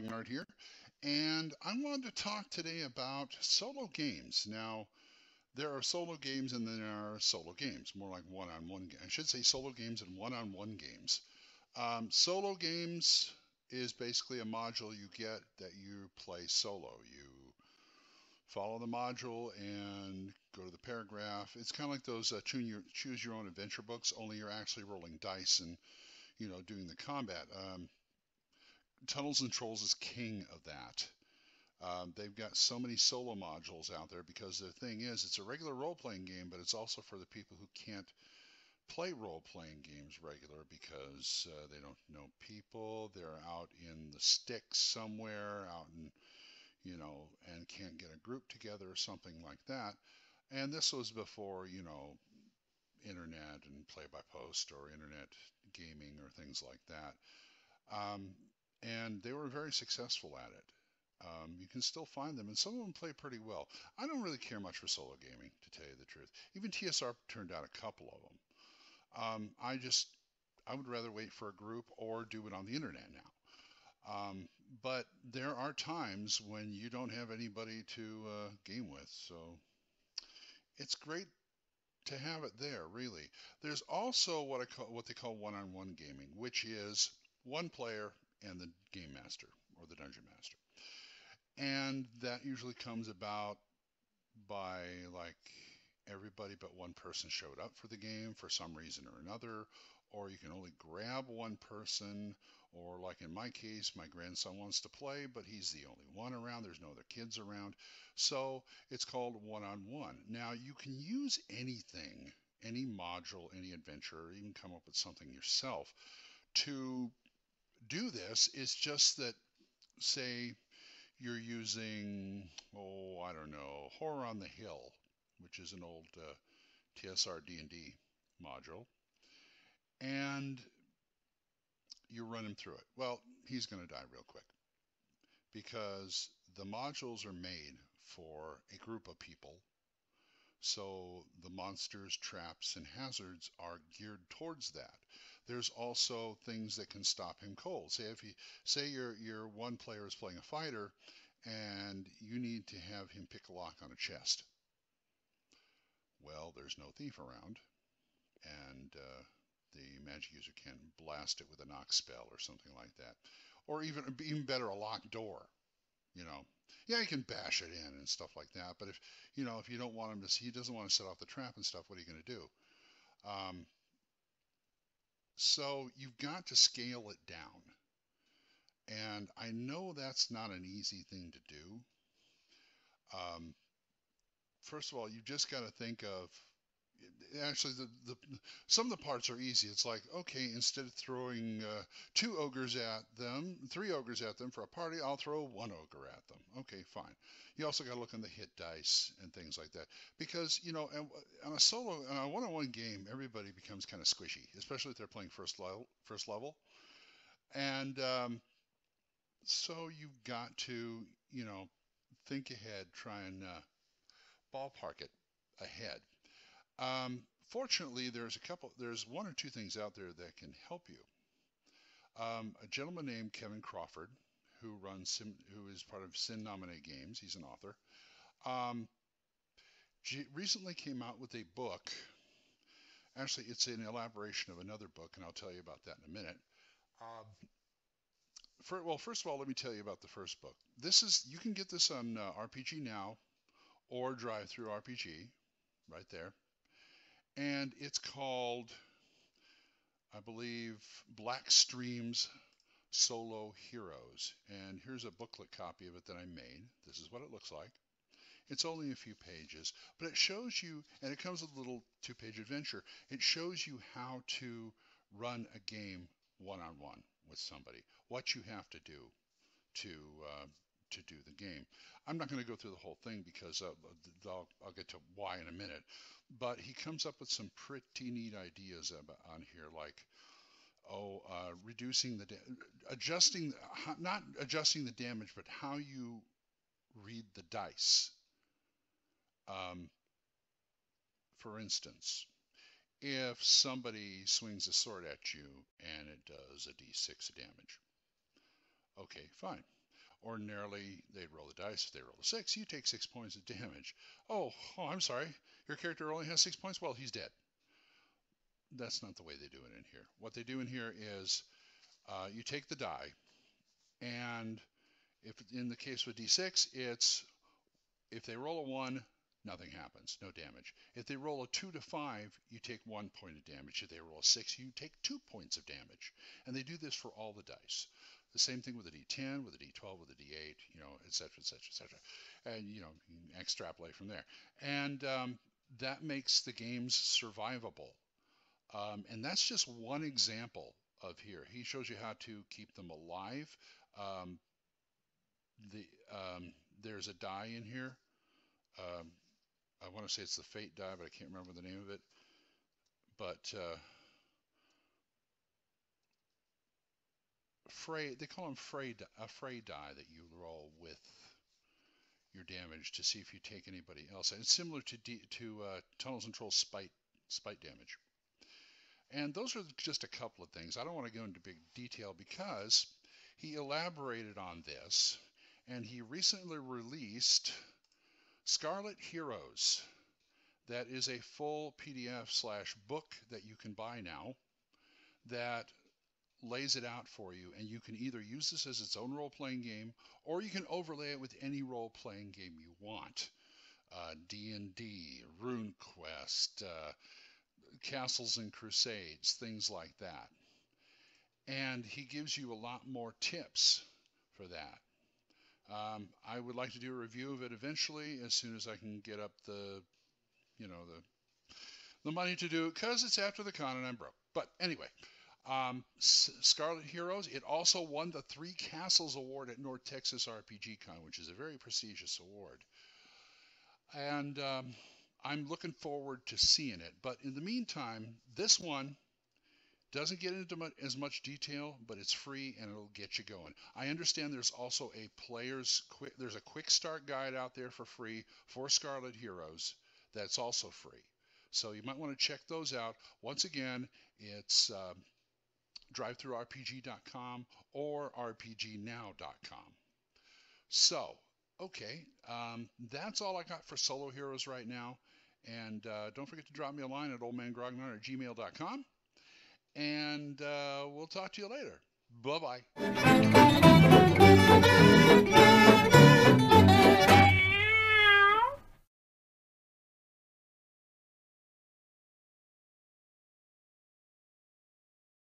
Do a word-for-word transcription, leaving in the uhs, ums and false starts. OldManGrognard here, and I wanted to talk today about solo games. Now, there are solo games and there are solo games, more like one-on-one games. I should say solo games and one-on-one games. Um, solo games is basically a module you get that you play solo. You follow the module and go to the paragraph. It's kind of like those uh, choose your own adventure books, only you're actually rolling dice and, you know, doing the combat. Um, Tunnels and Trolls is king of that. Um, they've got so many solo modules out there because the thing is, it's a regular role-playing game, but it's also for the people who can't play role-playing games regular because uh, they don't know people. They're out in the sticks somewhere, out in, you know, and can't get a group together or something like that. And this was before, you know, internet and play-by-post or internet gaming or things like that. Um, and they were very successful at it. Um, you can still find them, and some of them play pretty well. I don't really care much for solo gaming, to tell you the truth. Even T S R turned out a couple of them. Um, I just, I would rather wait for a group or do it on the internet now. Um, but there are times when you don't have anybody to uh, game with, so it's great to have it there, really. There's also what I call, what they call one-on-one gaming, which is one player and the game master or the dungeon master. And that usually comes about by, like, everybody but one person showed up for the game for some reason or another, or you can only grab one person, or like in my case, my grandson wants to play, but he's the only one around. There's no other kids around. So it's called one-on-one. Now, you can use anything, any module, any adventure, or even come up with something yourself to do this. It's just that, say, you're using, oh, I don't know, Horror on the Hill, which is an old uh, T S R D and D module, and you run him through it. Well, he's going to die real quick because the modules are made for a group of people, so the monsters, traps, and hazards are geared towards that. There's also things that can stop him cold. Say if you say your your one player is playing a fighter, and you need to have him pick a lock on a chest. Well, there's no thief around, and uh, the magic user can blast it with a knock spell or something like that, or even even better, a locked door. You know, yeah, you can bash it in and stuff like that. But if you know if you don't want him to, he doesn't want to set off the trap and stuff. What are you going to do? Um, So you've got to scale it down. And I know that's not an easy thing to do. Um, first of all, you just got to think of, actually, the, the some of the parts are easy. It's like, okay, instead of throwing uh, two ogres at them, three ogres at them for a party, I'll throw one ogre at them. Okay, fine. You also got to look on the hit dice and things like that. Because, you know, on a solo, on a one-on-one game, everybody becomes kind of squishy, especially if they're playing first level. First level. And um, so you've got to, you know, think ahead, try and uh, ballpark it ahead. Um, fortunately, there's a couple, there's one or two things out there that can help you. Um, a gentleman named Kevin Crawford, who runs, Sim, who is part of Sine Nomine Games, he's an author, um, recently came out with a book. Actually, it's an elaboration of another book, and I'll tell you about that in a minute. Um, for, well, first of all, let me tell you about the first book. This is, you can get this on uh, R P G Now or DriveThru R P G, right there. And it's called, I believe, Black Streams Solo Heroes. And here's a booklet copy of it that I made. This is what it looks like. It's only a few pages, but it shows you, and it comes with a little two-page adventure. It shows you how to run a game one-on-one with somebody, what you have to do to uh, to do the game. I'm not going to go through the whole thing because uh, I'll, I'll get to why in a minute, but he comes up with some pretty neat ideas about, on here, like, oh, uh, reducing the, adjusting, not adjusting the damage, but how you read the dice. Um, for instance, if somebody swings a sword at you and it does a d six of damage, okay, fine. Ordinarily, they'd roll the dice. If they roll a six, you take six points of damage. Oh, oh, I'm sorry. Your character only has six points? Well, he's dead. That's not the way they do it in here. What they do in here is uh, you take the die, and if in the case with D six, it's if they roll a one, nothing happens, no damage. If they roll a two to five, you take one point of damage. If they roll a six, you take two points of damage. And they do this for all the dice. The same thing with a D ten, with a D twelve, with a D eight, you know, et cetera, et cetera, et cetera. And, you know, you can extrapolate from there. And um, that makes the games survivable. Um, and that's just one example of here. He shows you how to keep them alive. Um, the um, there's a die in here. Um, I want to say it's the Fate die, but I can't remember the name of it. But uh, fray, they call them fray, a fray die that you roll with your damage to see if you take anybody else. And it's similar to D, to uh, Tunnels and Trolls spite spite damage. And those are just a couple of things. I don't want to go into big detail because he elaborated on this, and he recently released Scarlet Heroes. That is a full P D F slash book that you can buy now that lays it out for you, and you can either use this as its own role-playing game, or you can overlay it with any role-playing game you want. Uh, D and D, RuneQuest, uh, Castles and Crusades, things like that. And he gives you a lot more tips for that. Um, I would like to do a review of it eventually, as soon as I can get up the, you know, the the money to do it, because it's after the con and I'm broke. But anyway, um, Scarlet Heroes, it also won the Three Castles Award at North Texas R P G Con, which is a very prestigious award. And um, I'm looking forward to seeing it. But in the meantime, this one doesn't get into as much detail, but it's free and it'll get you going. I understand there's also a player's quick, there's a quick start guide out there for free for Scarlet Heroes that's also free. So you might want to check those out. Once again, it's uh, drive thru R P G dot com or R P G now dot com. So, okay, um, that's all I got for Solo Heroes right now. And uh, don't forget to drop me a line at old man grognard at gmail dot com. And uh, we'll talk to you later. Bye-bye.